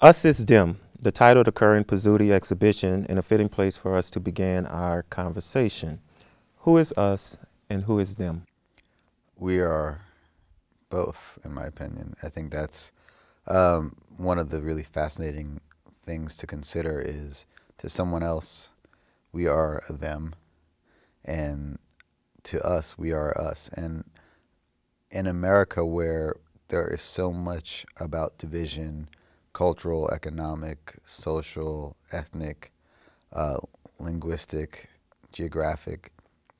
Us Is Them, the title of the current Pizzuti exhibition, and a fitting place for us to begin our conversation. Who is us and who is them? We are both, in my opinion. I think that's one of the really fascinating things to consider is to someone else, we are them, and to us, we are us. And in America, where there is so much about division, cultural, economic, social, ethnic, linguistic, geographic.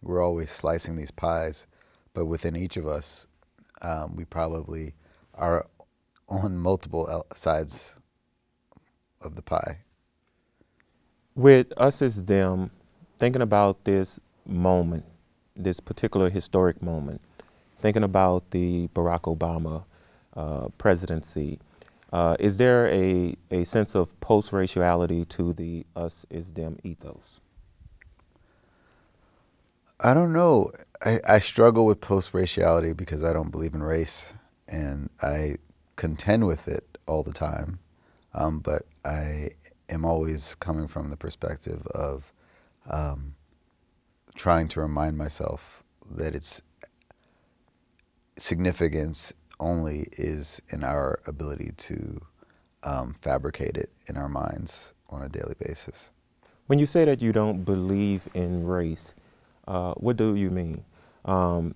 We're always slicing these pies, but within each of us, we probably are on multiple sides of the pie. With Us Is Them, thinking about this moment, this particular historic moment, thinking about the Barack Obama presidency, is there a sense of post-raciality to the Us Is Them ethos? I don't know. I struggle with post-raciality because I don't believe in race, and I contend with it all the time, but I am always coming from the perspective of trying to remind myself that its significance only is in our ability to fabricate it in our minds on a daily basis. When you say that you don't believe in race, what do you mean?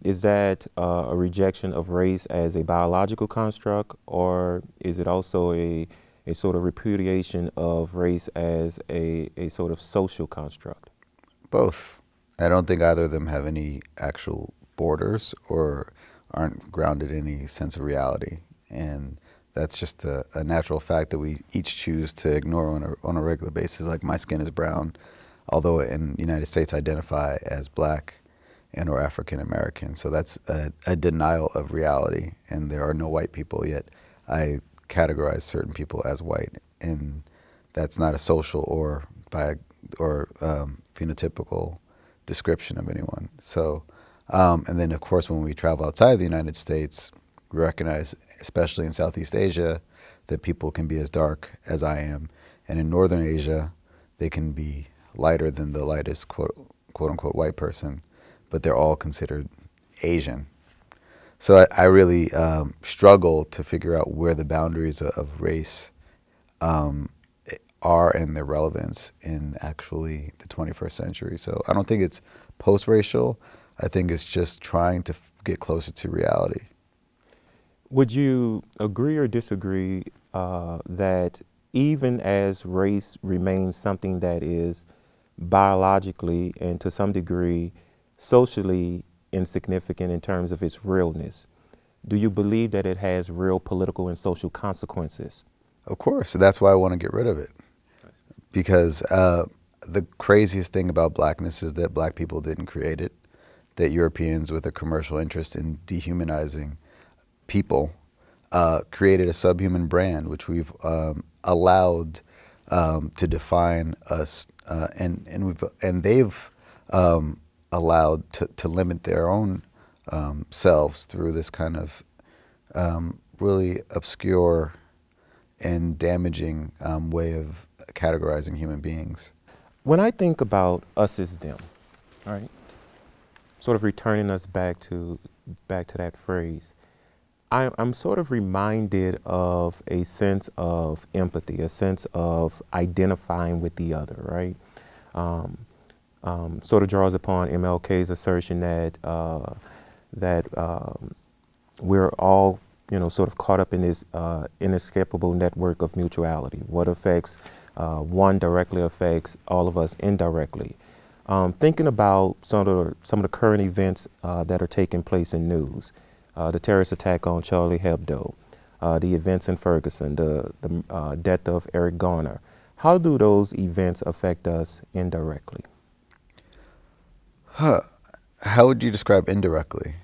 Is that a rejection of race as a biological construct, or is it also a sort of repudiation of race as a sort of social construct? Both. I don't think either of them have any actual borders or aren't grounded in any sense of reality. And that's just a natural fact that we each choose to ignore on a regular basis. Like my skin is brown, although in the United States I identify as black and or African-American. So that's a denial of reality. And there are no white people, yet I categorize certain people as white. And that's not a social or phenotypical description of anyone. So. And then, of course, when we travel outside of the United States, we recognize, especially in Southeast Asia, that people can be as dark as I am. And in Northern Asia, they can be lighter than the lightest, quote-unquote, white person, but they're all considered Asian. So I really struggle to figure out where the boundaries of race are and their relevance in actually the 21st century. So I don't think it's post-racial. I think it's just trying to get closer to reality. Would you agree or disagree that even as race remains something that is biologically and to some degree socially insignificant in terms of its realness, do you believe that it has real political and social consequences? Of course, that's why I want to get rid of it. Because the craziest thing about blackness is that black people didn't create it. That Europeans with a commercial interest in dehumanizing people created a subhuman brand, which we've allowed to define us, and they've allowed to limit their own selves through this kind of really obscure and damaging way of categorizing human beings. When I think about us as them, all right, sort of returning us back to that phrase, I'm sort of reminded of a sense of empathy, a sense of identifying with the other, right? Sort of draws upon MLK's assertion that we're all, you know, sort of caught up in this inescapable network of mutuality. What affects one directly affects all of us indirectly. Thinking about some of the current events that are taking place in news, the terrorist attack on Charlie Hebdo, the events in Ferguson, the death of Eric Garner, how do those events affect us indirectly? Huh. How would you describe indirectly?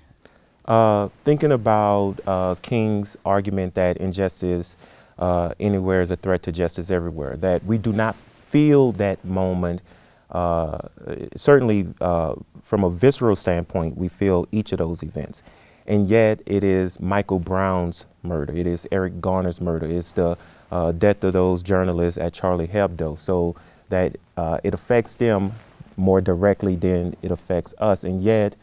Thinking about King's argument that injustice anywhere is a threat to justice everywhere, that we do not feel that moment. Certainly from a visceral standpoint, we feel each of those events. And yet it is Michael Brown's murder. It is Eric Garner's murder. It's the death of those journalists at Charlie Hebdo, so that it affects them more directly than it affects us. And yet,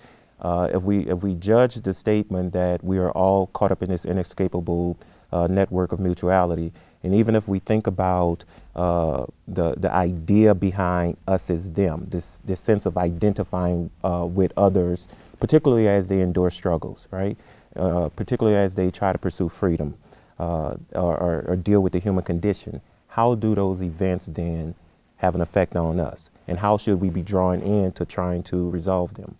if we judge the statement that we are all caught up in this inescapable network of mutuality, and even if we think about the idea behind us is them, this sense of identifying with others, particularly as they endure struggles, right? Particularly as they try to pursue freedom or deal with the human condition, how do those events then have an effect on us? And how should we be drawn in to trying to resolve them?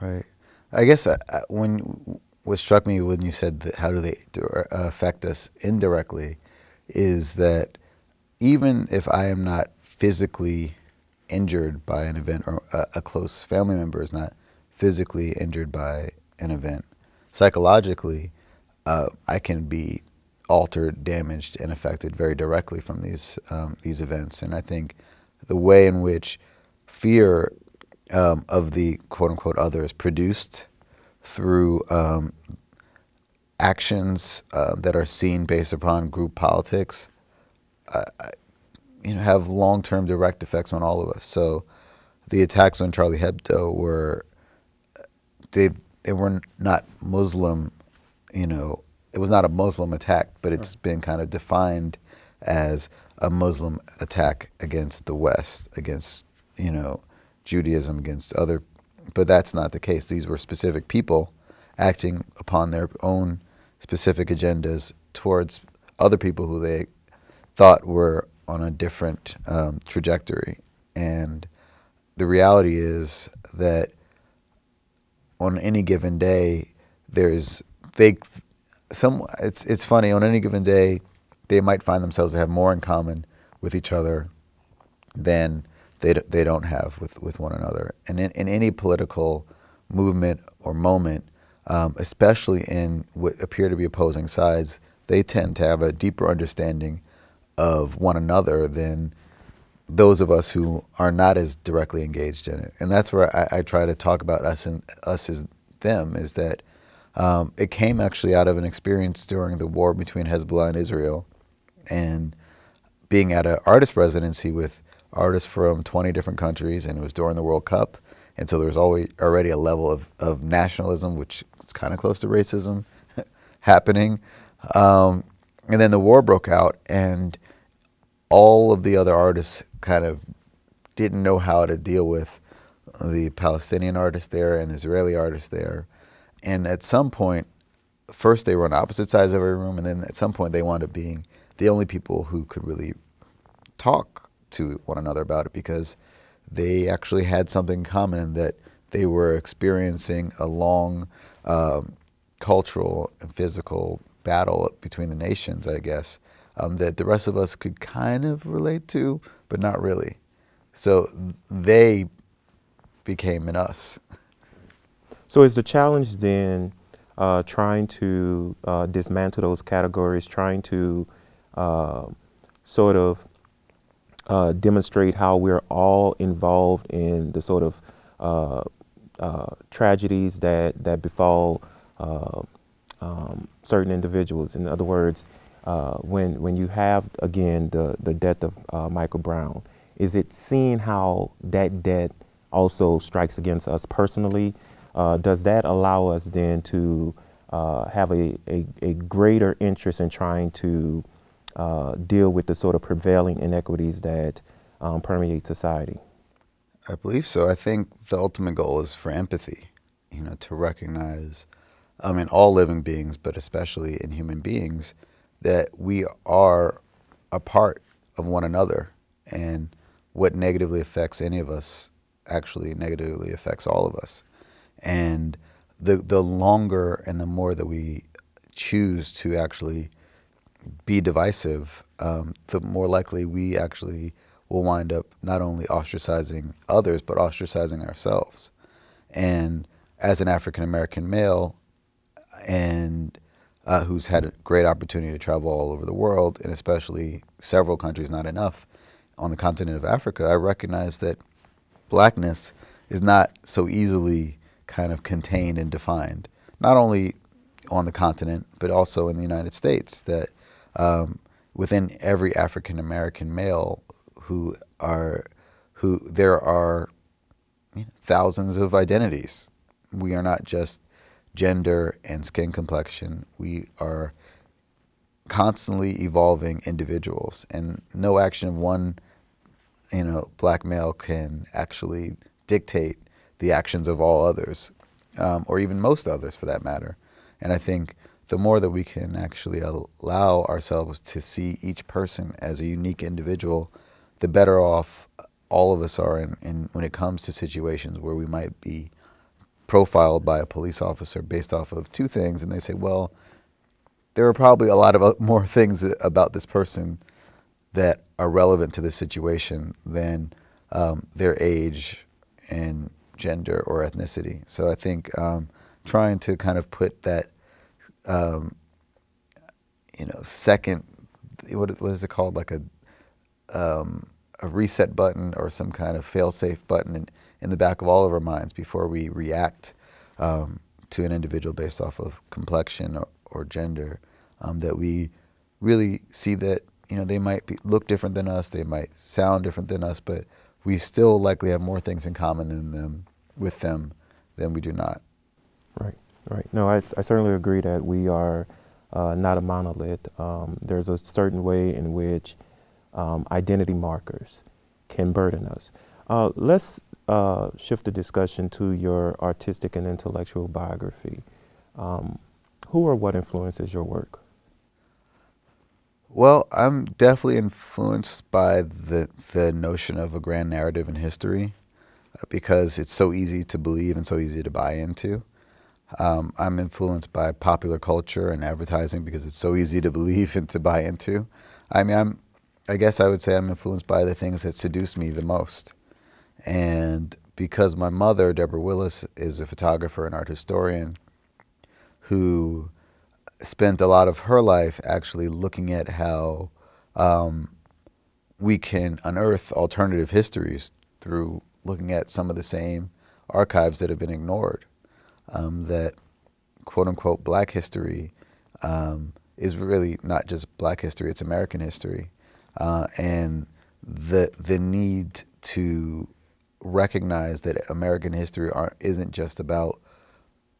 Right. I guess what struck me when you said that how do they affect us indirectly is that even if I am not physically injured by an event or a close family member is not physically injured by an event, psychologically, I can be altered, damaged, and affected very directly from these events. And I think the way in which fear of the quote-unquote other is produced through actions that are seen based upon group politics, have long-term direct effects on all of us. So the attacks on Charlie Hebdo were, they were not Muslim, it was not a Muslim attack, but it's been kind of defined as a Muslim attack against the West, against, Judaism, against other, but that's not the case. These were specific people acting upon their own specific agendas towards other people who they thought were on a different trajectory. And the reality is that on any given day, it's funny, on any given day, they might find themselves to have more in common with each other than they don't have with one another. And in any political movement or moment, especially in what appear to be opposing sides, they tend to have a deeper understanding of one another than those of us who are not as directly engaged in it. And that's where I try to talk about us and us as them, is that it came actually out of an experience during the war between Hezbollah and Israel, and being at an artist residency with artists from 20 different countries, and it was during the World Cup. And so there was always already a level of nationalism, which is kind of close to racism, happening. And then the war broke out, and all of the other artists kind of didn't know how to deal with the Palestinian artists there and the Israeli artists there. And at some point, first they were on opposite sides of every room, and then at some point they wound up being the only people who could really talk to one another about it, because they actually had something in common in that they were experiencing a long cultural and physical battle between the nations, I guess, that the rest of us could kind of relate to, but not really. So they became an us. So is the challenge then trying to dismantle those categories, trying to sort of demonstrate how we're all involved in the sort of tragedies that befall certain individuals? In other words, when you have, again, the death of Michael Brown, is it seeing how that death also strikes against us personally? Does that allow us then to have a greater interest in trying to deal with the sort of prevailing inequities that permeate society? I believe so. I think the ultimate goal is for empathy, to recognize, in all living beings, but especially in human beings, that we are a part of one another, and what negatively affects any of us actually negatively affects all of us. And the longer and the more that we choose to actually be divisive, the more likely we actually will wind up not only ostracizing others, but ostracizing ourselves. And as an African-American male, and who's had a great opportunity to travel all over the world, and especially several countries, not enough, on the continent of Africa, I recognize that blackness is not so easily kind of contained and defined, not only on the continent, but also in the United States, that within every African-American male who there are thousands of identities. We are not just gender and skin complexion. We are constantly evolving individuals, and no action of one black male can actually dictate the actions of all others, or even most others for that matter. And I think the more that we can actually allow ourselves to see each person as a unique individual, the better off all of us are when it comes to situations where we might be profiled by a police officer based off of two things, and they say, well, there are probably a lot of more things about this person that are relevant to this situation than their age and gender or ethnicity. So I think trying to kind of put that, second, what is it called? Like a reset button or some kind of fail-safe button in the back of all of our minds before we react to an individual based off of complexion or gender, that we really see that they might look different than us, they might sound different than us, but we still likely have more things in common with them than we do not. Right, right. No, I certainly agree that we are not a monolith. There's a certain way in which identity markers can burden us. Let's shift the discussion to your artistic and intellectual biography. Who or what influences your work? Well, I'm definitely influenced by the notion of a grand narrative in history, because it's so easy to believe and so easy to buy into. I'm influenced by popular culture and advertising because it's so easy to believe and to buy into. I mean, I guess I would say I'm influenced by the things that seduce me the most. And because my mother, Deborah Willis, is a photographer and art historian who spent a lot of her life actually looking at how we can unearth alternative histories through looking at some of the same archives that have been ignored, that quote-unquote black history is really not just black history, it's American history, and the need to recognize that American history isn't just about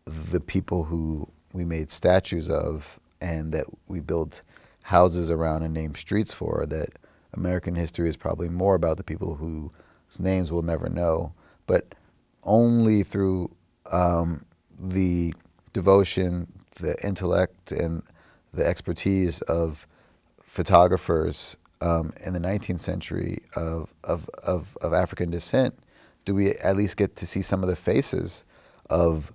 the people who we made statues of and that we built houses around and named streets for, that American history is probably more about the people whose names we'll never know, but only through the devotion, the intellect, and the expertise of photographers in the 19th century of African descent do we at least get to see some of the faces of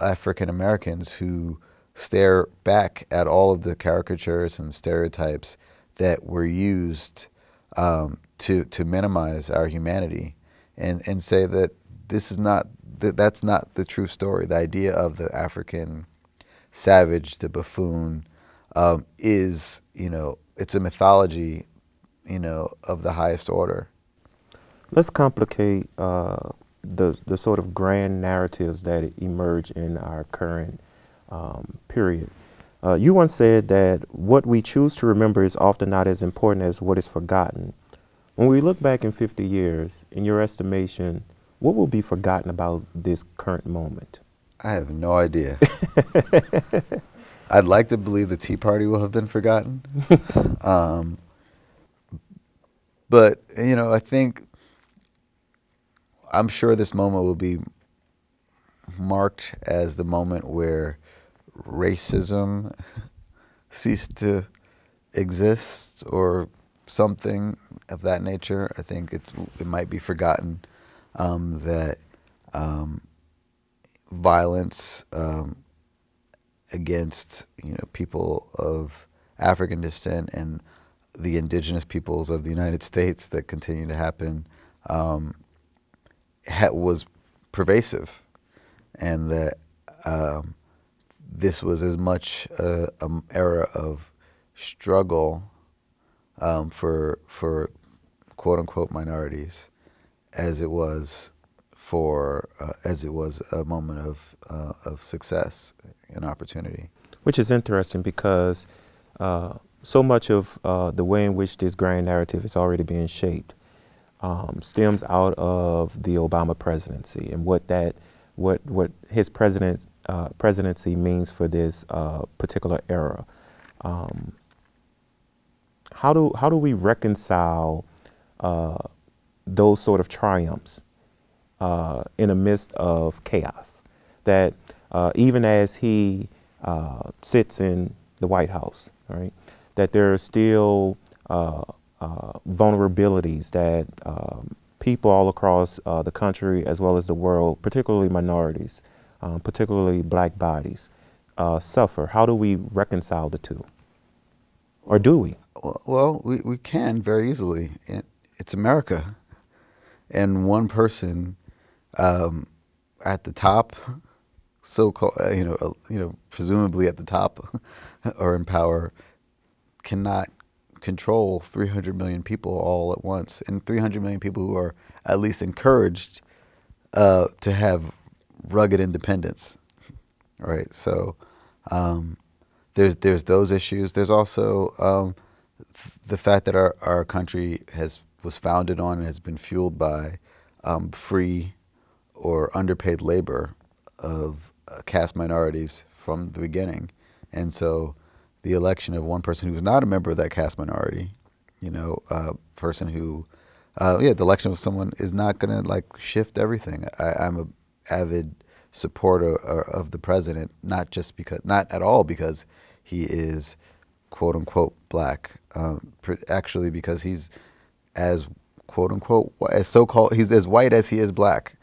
African-Americans who stare back at all of the caricatures and stereotypes that were used to minimize our humanity, and say that this is not, that's not the true story. The idea of the African savage, the buffoon, is, it's a mythology, of the highest order. Let's complicate the sort of grand narratives that emerge in our current period. You once said that what we choose to remember is often not as important as what is forgotten. When we look back in 50 years, in your estimation, what will be forgotten about this current moment? I have no idea. I'd like to believe the Tea Party will have been forgotten. But, I think I'm sure this moment will be marked as the moment where racism ceased to exist or something of that nature. I think it might be forgotten that violence against people of African descent and the indigenous peoples of the United States that continue to happen was pervasive, and that this was as much an era of struggle for quote-unquote minorities as it was a moment of success and opportunity. Which is interesting because so much of the way in which this grand narrative is already being shaped stems out of the Obama presidency and what his presidency means for this particular era. How do we reconcile those sort of triumphs in the midst of chaos? That even as he sits in the White House, right, that there are still vulnerabilities that people all across the country as well as the world, particularly minorities, particularly black bodies, suffer. How do we reconcile the two? Or do we? Well, we can very easily. It's America. And one person at the top, so-called, presumably at the top or in power, cannot control 300 million people all at once, and 300 million people who are at least encouraged to have rugged independence, right? So there's those issues. There's also the fact that our country was founded on and has been fueled by free or underpaid labor of caste minorities from the beginning, and so the election of one person who was not a member of that caste minority, the election of someone is not going to shift everything. I'm an avid supporter of the president, not at all because he is quote unquote black, actually because he's as quote unquote as so-called he's as white as he is black,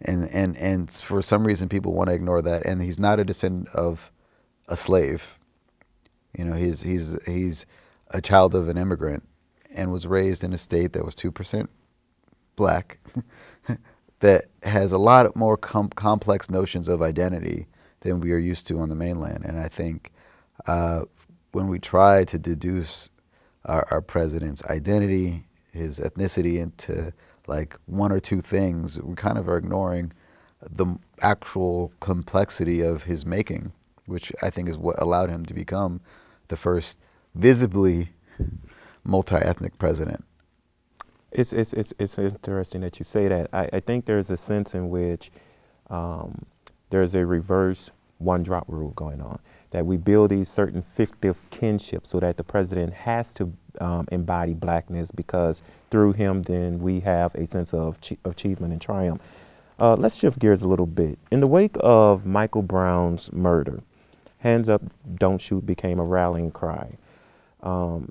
and for some reason people want to ignore that. And he's not a descendant of a slave. He's a child of an immigrant and was raised in a state that was 2% black, that has a lot more complex notions of identity than we are used to on the mainland. And I think when we try to deduce our president's identity, his ethnicity into one or two things, we kind of are ignoring the actual complexity of his making, which I think is what allowed him to become the first visibly multi-ethnic president. It's interesting that you say that. I think there's a sense in which there's a reverse one-drop rule going on, that we build these certain fictive kinships so that the president has to embody blackness, because through him then we have a sense of achievement and triumph. Let's shift gears a little bit. In the wake of Michael Brown's murder, Hands Up, Don't Shoot became a rallying cry.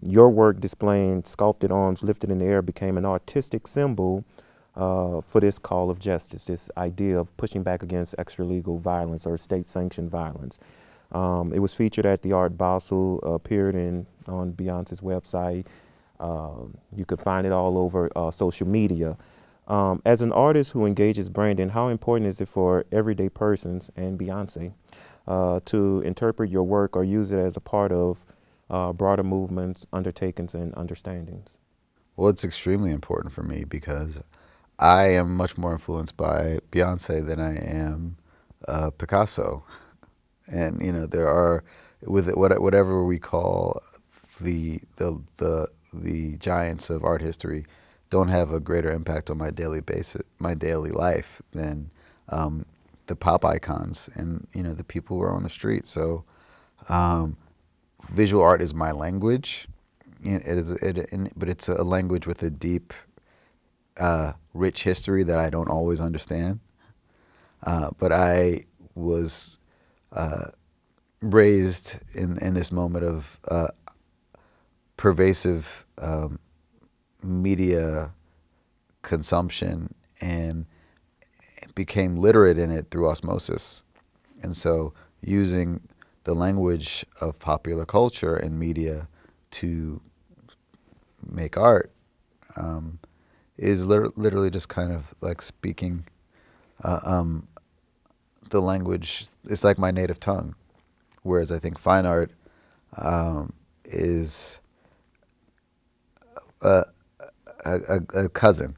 Your work, displaying sculpted arms lifted in the air, became an artistic symbol for this call of justice, this idea of pushing back against extralegal violence or state-sanctioned violence. It was featured at the Art Basel, appeared on Beyonce's website. You could find it all over social media. As an artist who engages branding, how important is it for everyday persons and Beyonce to interpret your work or use it as a part of broader movements, undertakings, and understandings? Well, it's extremely important for me because I am much more influenced by Beyonce than I am Picasso. And there are, with whatever we call the giants of art history, don't have a greater impact on my daily life than the pop icons and the people who are on the street. So. Visual art is my language, but it's a language with a deep, rich history that I don't always understand. But I was raised in this moment of pervasive media consumption and became literate in it through osmosis. And so using the language of popular culture and media to make art is literally just kind of speaking the language. It's like my native tongue, whereas I think fine art is a cousin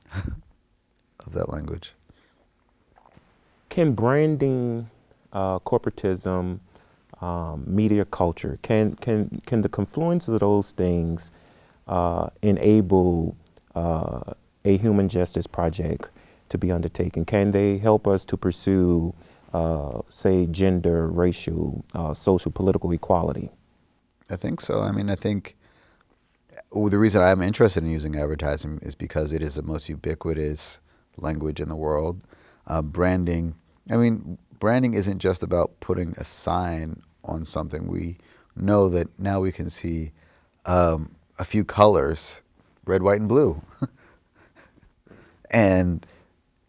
of that language. Can branding, corporatism, media culture? Can the confluence of those things enable a human justice project to be undertaken? Can they help us to pursue, say, gender, racial, social, political equality? I think so. I mean, I think the reason I'm interested in using advertising is because it is the most ubiquitous language in the world. Branding, I mean, branding isn't just about putting a sign on something. We know that now we can see a few colors, red, white, and blue. And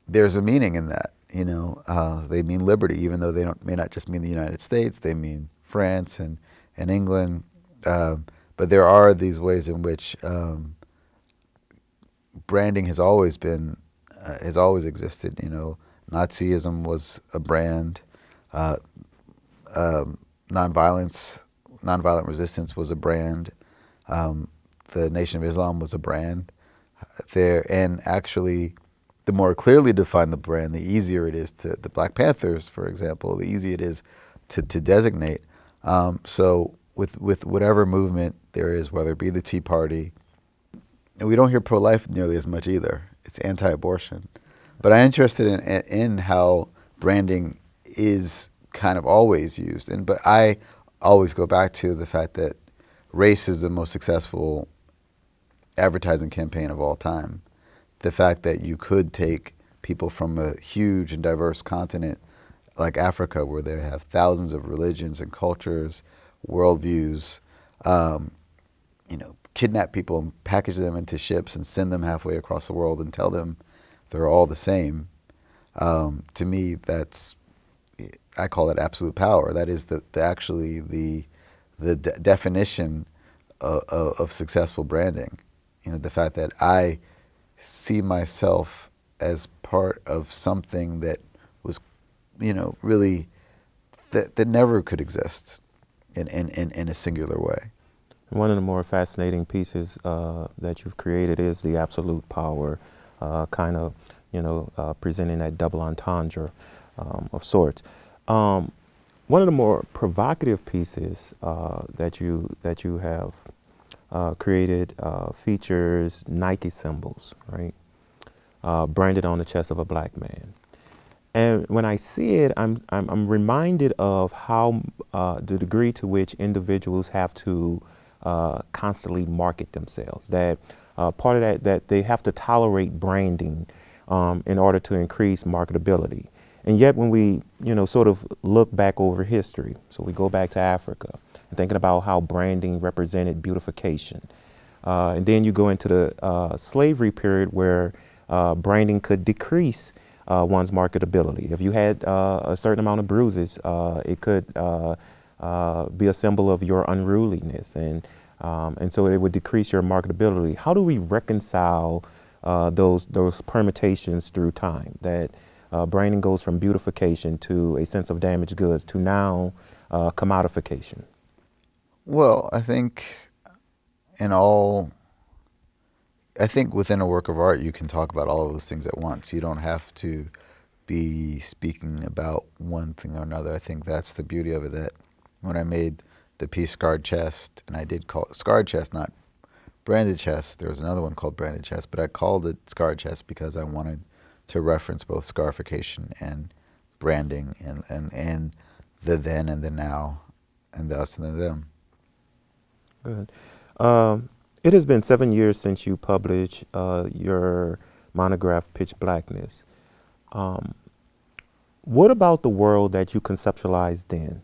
there's a meaning in that, you know. They mean liberty, even though they may not just mean the United States, they mean France and England. But there are these ways in which branding has always been, has always existed, you know. Nazism was a brand, nonviolent resistance was a brand, the Nation of Islam was a brand. And actually, the more clearly defined the brand, the easier it is to, the Black Panthers, for example, the easier it is to designate. So with whatever movement there is, whether it be the Tea Party, and we don't hear pro-life nearly as much either. It's anti-abortion. But I'm interested in how branding is kind of always used. But I always go back to the fact that race is the most successful advertising campaign of all time. The fact that you could take people from a huge and diverse continent like Africa, where they have thousands of religions and cultures, worldviews, you know, kidnap people and package them into ships and send them halfway across the world and tell them they're all the same. To me, that's, I call it absolute power. That is actually the definition of successful branding. You know, the fact that I see myself as part of something that was, you know, really, that never could exist in a singular way. One of the more fascinating pieces that you've created is the absolute power, kind of, you know, presenting that double entendre of sorts. One of the more provocative pieces that you have created features Nike symbols, right? Branded on the chest of a black man. And when I see it, I'm reminded of how the degree to which individuals have to constantly market themselves. That part of that they have to tolerate branding in order to increase marketability. And yet when we, you know, sort of look back over history, so we go back to Africa and thinking about how branding represented beautification. And then you go into the slavery period where branding could decrease one's marketability. If you had a certain amount of bruises, it could be a symbol of your unruliness. And so it would decrease your marketability. How do we reconcile those permutations through time? That branding goes from beautification to a sense of damaged goods to now commodification. Well, I think within a work of art, you can talk about all of those things at once. You don't have to be speaking about one thing or another. I think that's the beauty of it, that when I made the piece Scarred Chest, and I did call it Scarred Chest, not Branded Chest. There was another one called Branded Chest, but I called it Scarred Chest because I wanted to reference both scarification and branding and the then and the now and the us and the them. Good. It has been 7 years since you published your monograph, Pitch Blackness. What about the world that you conceptualized then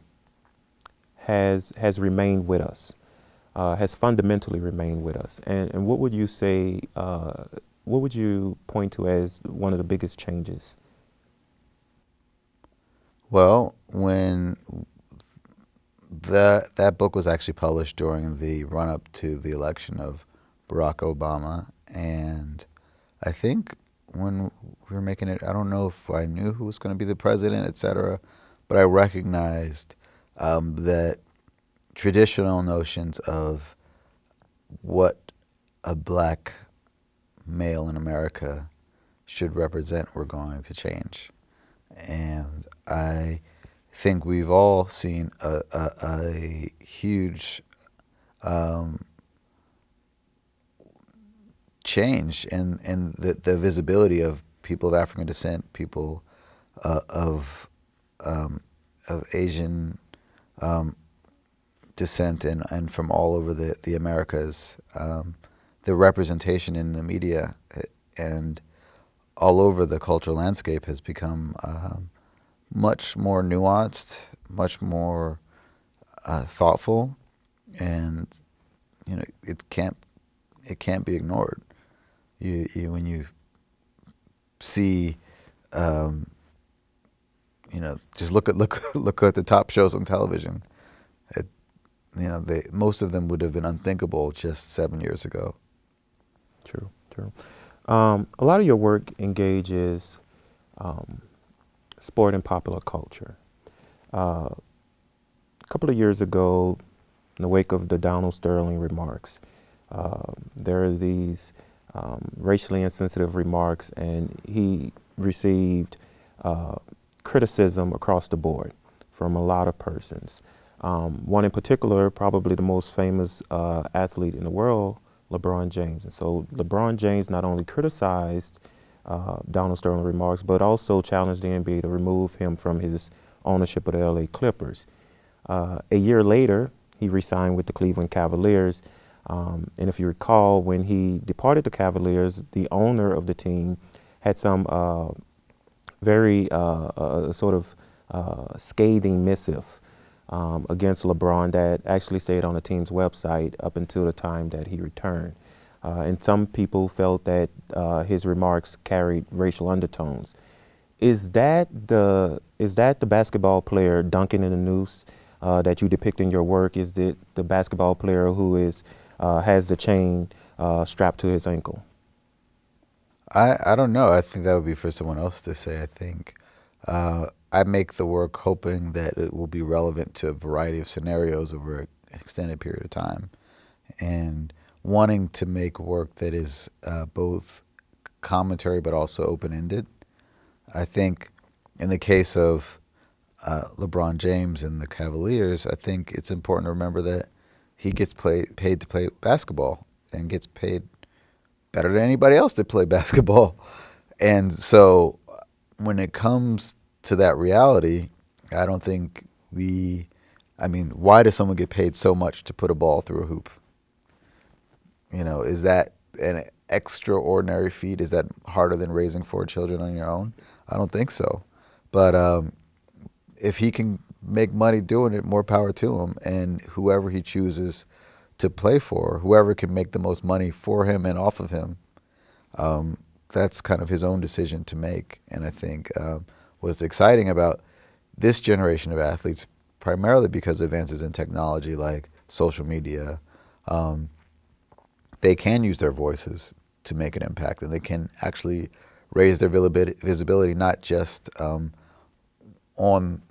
has remained with us, has fundamentally remained with us? And what would you say, what would you point to as one of the biggest changes? Well, when that book was actually published during the run-up to the election of Barack Obama, and I think when we were making it, I don't know if I knew who was going to be the president, etc., but I recognized that traditional notions of what a black male in America should represent were going to change. And I think we've all seen a huge change in the visibility of people of African descent, people of Asian descent, and from all over the Americas. The representation in the media and all over the cultural landscape has become much more nuanced, much more thoughtful, and you know it can't be ignored. When you see, you know, just look at the top shows on television. You know, most of them would have been unthinkable just 7 years ago. True, true. A lot of your work engages sport and popular culture. A couple of years ago, in the wake of the Donald Sterling remarks, there are these racially insensitive remarks, and he received criticism across the board from a lot of persons. One in particular, probably the most famous athlete in the world, LeBron James. And so LeBron James not only criticized Donald Sterling's remarks, but also challenged the NBA to remove him from his ownership of the LA Clippers. A year later, he re-signed with the Cleveland Cavaliers. And if you recall, when he departed the Cavaliers, the owner of the team had some very sort of scathing missive against LeBron that actually stayed on the team's website up until the time that he returned. And some people felt that his remarks carried racial undertones. Is that the basketball player dunking in the noose that you depict in your work? Is it the basketball player who is has the chain strapped to his ankle? I don't know. I think that would be for someone else to say, I think. I make the work hoping that it will be relevant to a variety of scenarios over an extended period of time, and wanting to make work that is both commentary but also open-ended. I think in the case of LeBron James and the Cavaliers, I think it's important to remember that he gets paid to play basketball and gets paid better than anybody else to play basketball. And so when it comes to that reality, I don't think I mean, why does someone get paid so much to put a ball through a hoop? You know, is that an extraordinary feat? Is that harder than raising 4 children on your own? I don't think so. But if he can make money doing it, more power to him, and whoever he chooses to play for, whoever can make the most money for him and off of him, that's kind of his own decision to make. And I think what's exciting about this generation of athletes, primarily because of advances in technology like social media, they can use their voices to make an impact, and they can actually raise their visibility, not just on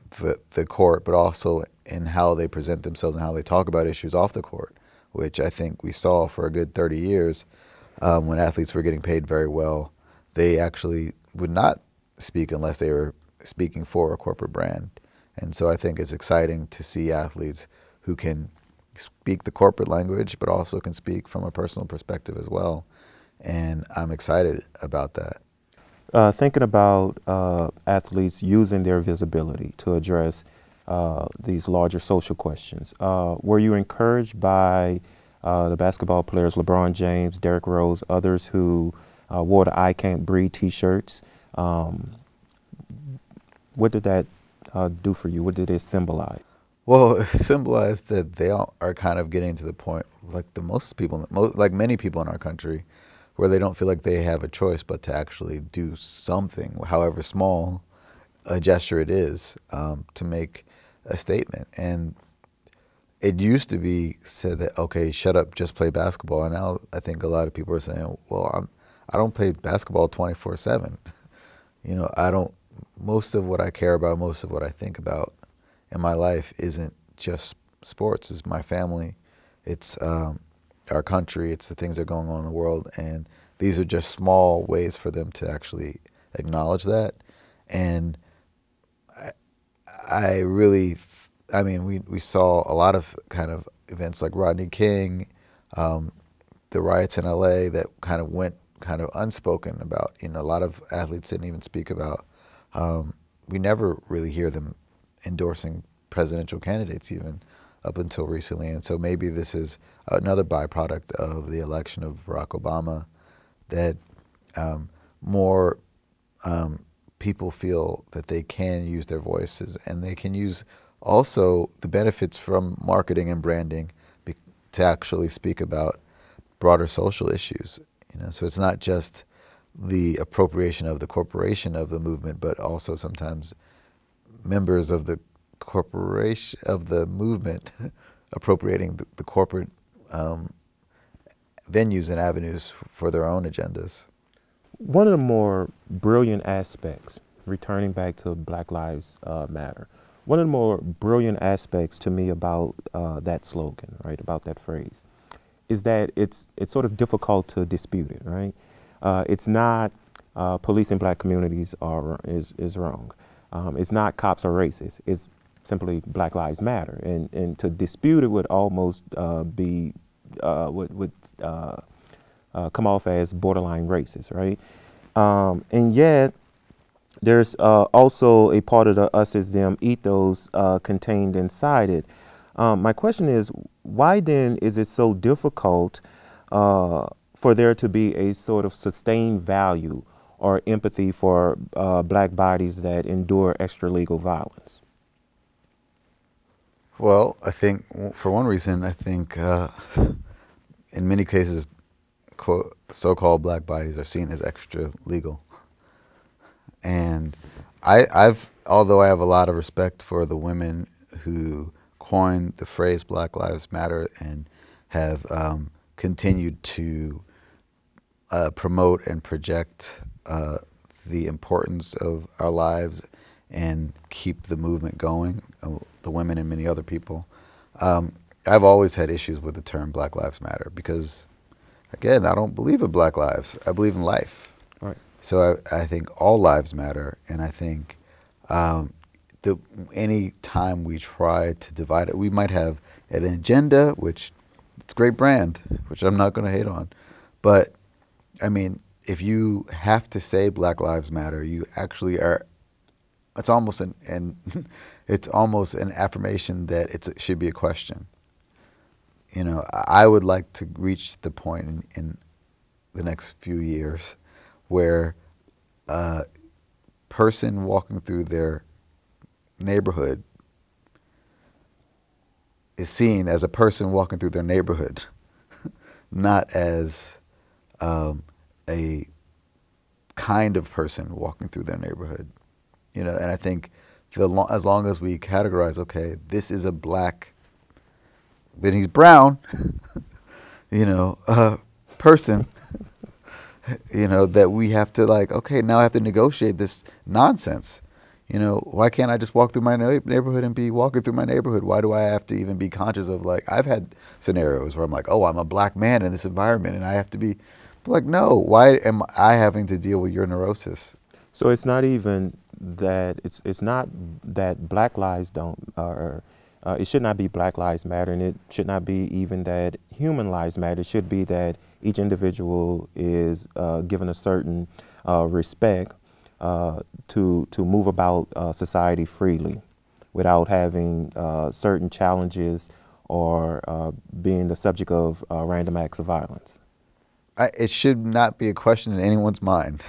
the court, but also in how they present themselves and how they talk about issues off the court, which I think we saw for a good 30 years when athletes were getting paid very well. They actually would not speak unless they were speaking for a corporate brand. And so I think it's exciting to see athletes who can speak the corporate language, but also can speak from a personal perspective as well. And I'm excited about that. Thinking about athletes using their visibility to address these larger social questions, were you encouraged by the basketball players, LeBron James, Derrick Rose, others who wore the I Can't Breathe t-shirts? What did that do for you? What did it symbolize? Well, it symbolized that they all are kind of getting to the point, like many people in our country, where they don't feel like they have a choice but to actually do something, however small a gesture it is, to make a statement. And it used to be said that, okay, shut up, just play basketball. And now I think a lot of people are saying, well, I don't play basketball 24/7. You know, most of what I care about, most of what I think about in my life isn't just sports. It's my family, it's our country, it's the things that are going on in the world. And these are just small ways for them to actually acknowledge that. And I, I really, I mean, we saw a lot of kind of events like Rodney King, the riots in LA that kind of went kind of unspoken about. You know, a lot of athletes didn't even speak about. We never really hear them endorsing presidential candidates even up until recently. And so maybe this is another byproduct of the election of Barack Obama, that more people feel that they can use their voices, and they can use also the benefits from marketing and branding to actually speak about broader social issues. You know, so it's not just the appropriation of the corporation of the movement, but also sometimes members of the corporation of the movement appropriating the corporate venues and avenues for their own agendas. One of the more brilliant aspects, returning back to Black Lives Matter, one of the more brilliant aspects to me about that slogan, right, about that phrase, is that it's sort of difficult to dispute it, right? It's not policing Black communities is wrong. It's not cops are racist. It's simply Black Lives Matter, and to dispute it would almost be would come off as borderline racist, right? And yet, there's also a part of the Us Is Them ethos contained inside it. My question is, why then is it so difficult for there to be a sort of sustained value or empathy for Black bodies that endure extralegal violence? Well, I think for one reason, I think in many cases, quote, so-called Black bodies are seen as extralegal. And although I have a lot of respect for the women who coined the phrase Black Lives Matter and have continued to promote and project the importance of our lives and keep the movement going, the women and many other people. I've always had issues with the term Black Lives Matter because, again, I don't believe in Black lives. I believe in life. Right. So I think all lives matter, and I think any time we try to divide it, we might have an agenda, which it's a great brand, which I'm not going to hate on, but I mean, if you have to say Black Lives Matter, you actually are. It's almost it's almost an affirmation that it should be a question. You know, I would like to reach the point in the next few years where a person walking through their neighborhood is seen as a person walking through their neighborhood, not as a kind of person walking through their neighborhood. You know, and I think as long as we categorize, okay, this is a Black, but he's brown, you know, person, you know, that we have to like, okay, now I have to negotiate this nonsense. You know, why can't I just walk through my neighborhood and be walking through my neighborhood? Why do I have to even be conscious of, like, I've had scenarios where I'm like, oh, I'm a Black man in this environment and I have to be like, no, why am I having to deal with your neurosis? So it's not even that, it's not that Black lives don't, it should not be Black Lives Matter, and it should not be even that human lives matter. It should be that each individual is given a certain respect to move about society freely without having certain challenges or being the subject of random acts of violence. It should not be a question in anyone's mind.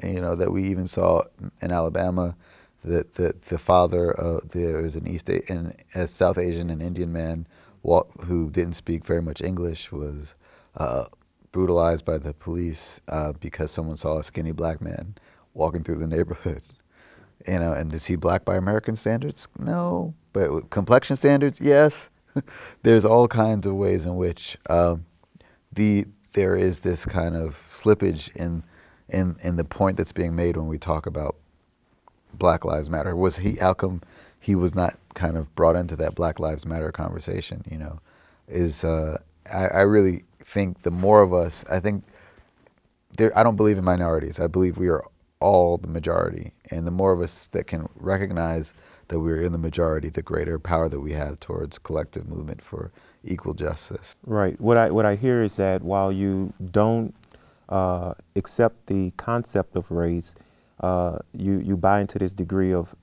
You know, that we even saw in Alabama that the father there was a South Asian and Indian man who didn't speak very much English was brutalized by the police because someone saw a skinny Black man walking through the neighborhood. You know, and is he Black by American standards? No, but with complexion standards, yes. There's all kinds of ways in which there is this kind of slippage in the point that's being made when we talk about Black Lives Matter. How come he was not kind of brought into that Black Lives Matter conversation, you know? I really think the more of us, I don't believe in minorities. I believe we are all the majority. And the more of us that can recognize that we're in the majority, the greater power that we have towards collective movement for equal justice. Right. What I hear is that while you don't accept the concept of race, you buy into this degree of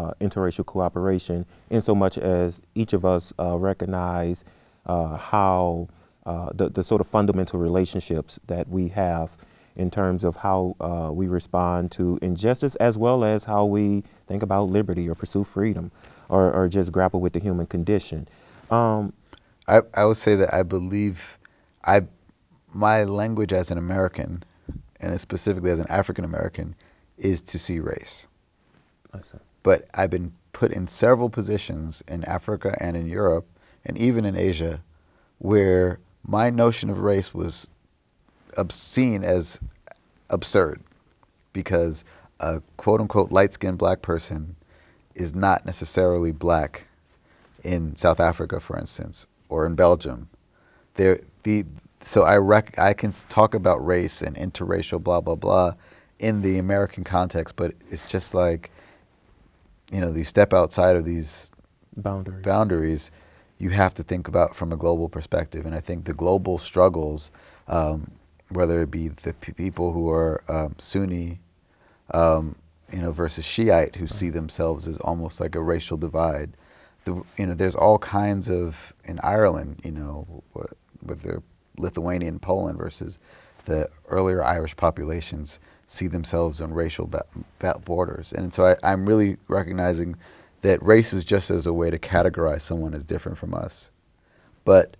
interracial cooperation, in so much as each of us recognize how the sort of fundamental relationships that we have in terms of how we respond to injustice, as well as how we think about liberty or pursue freedom, or just grapple with the human condition. I would say that I believe my language as an American, and specifically as an African-American, is to see race. I see. But I've been put in several positions in Africa and in Europe and even in Asia where my notion of race was seen as absurd, because a quote-unquote light-skinned black person is not necessarily black in South Africa, for instance, or in Belgium. So I can talk about race and interracial blah, blah, blah in the American context, but it's just like, you know, you step outside of these boundaries, you have to think about from a global perspective. And I think the global struggles, whether it be the people who are Sunni, you know, versus Shiite, who see themselves as almost like a racial divide. You know, there's all kinds of, in Ireland, you know, with their Lithuanian, Poland versus the earlier Irish populations see themselves on racial borders. And so I'm really recognizing that race is just as a way to categorize someone as different from us. But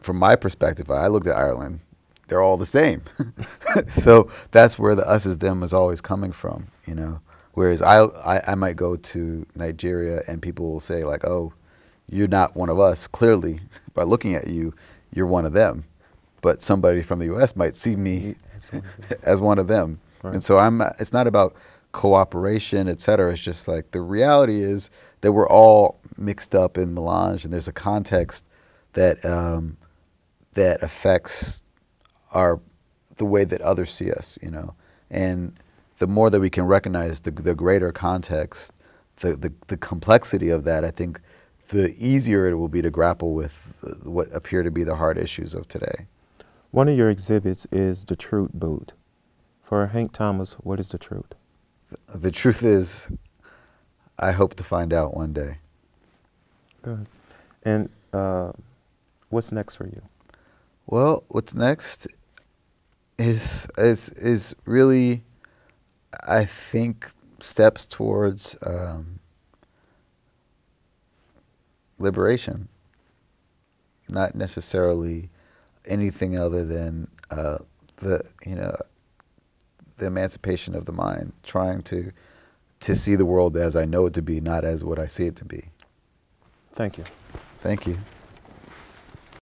from my perspective, I looked at Ireland, they're all the same. So that's where the us is them is always coming from, you know. Whereas I might go to Nigeria and people will say like, oh, you're not one of us. Clearly, by looking at you, you're one of them. But somebody from the U.S. might see me as one of them. Right. And so it's not about cooperation, et cetera. It's just like the reality is that we're all mixed up in melange, and there's a context that, that affects the way that others see us, you know. And the more that we can recognize the greater context, the complexity of that, I think the easier it will be to grapple with what appear to be the hard issues of today. One of your exhibits is the Truth Boot. For Hank Thomas, what is the truth? The truth is, I hope to find out one day. Good. And what's next for you? Well, what's next is really, I think, steps towards liberation. Not necessarily anything other than the emancipation of the mind, trying to see the world as I know it to be, not as what I see it to be. Thank you. Thank you.